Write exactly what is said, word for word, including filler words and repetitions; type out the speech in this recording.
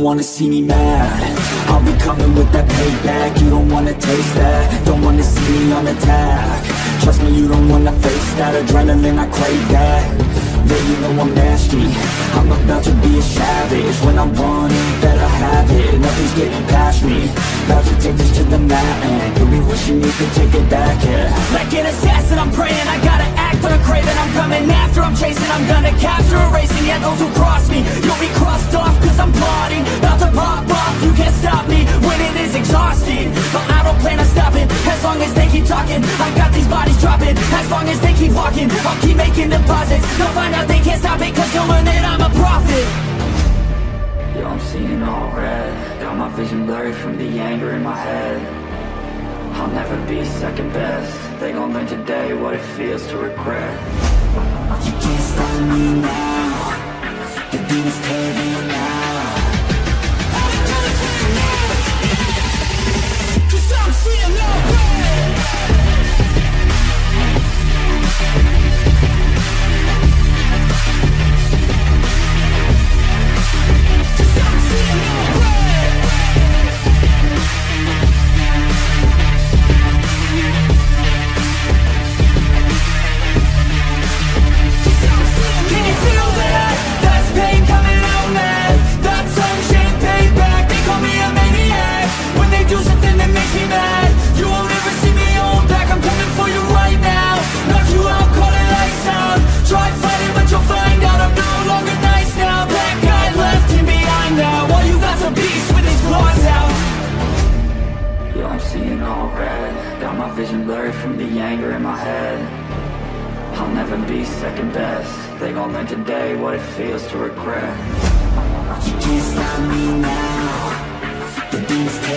don't wanna see me mad. I'll be coming with that payback. You don't wanna taste that. Don't wanna see me on attack. Trust me, you don't wanna face that. Adrenaline, I crave that. Yeah, you know I'm nasty. I'm about to be a savage. When I want it, better have it. Nothing's getting past me. About to take this to the mat, and you'll be wishing you could take it back, yeah. Like an assassin, I'm praying. I gotta act on a craving. I'm coming after, I'm chasing. I'm gonna capture, erasing. Yeah, those who cross me, you'll be crossed off. Cause I'm plotting, about to pop off. You can't stop me, winning is exhausting. But I don't plan on stopping, as long as they keep talking. I got these bodies dropping, as long as they keep walking. I'll keep making deposits, they'll find out they can't stop it, cause they'll learn that I'm a prophet. Yo, I'm seeing all red. Got my vision blurry from the anger in my head. I'll never be second best. They gon' learn today what it feels to regret. You can't stop me now. The demons tearing now. Cause I'm seeing all red. Vision blurry from the anger in my head. I'll never be second best. They gon' learn today what it feels to regret. You can't stop me now. The demons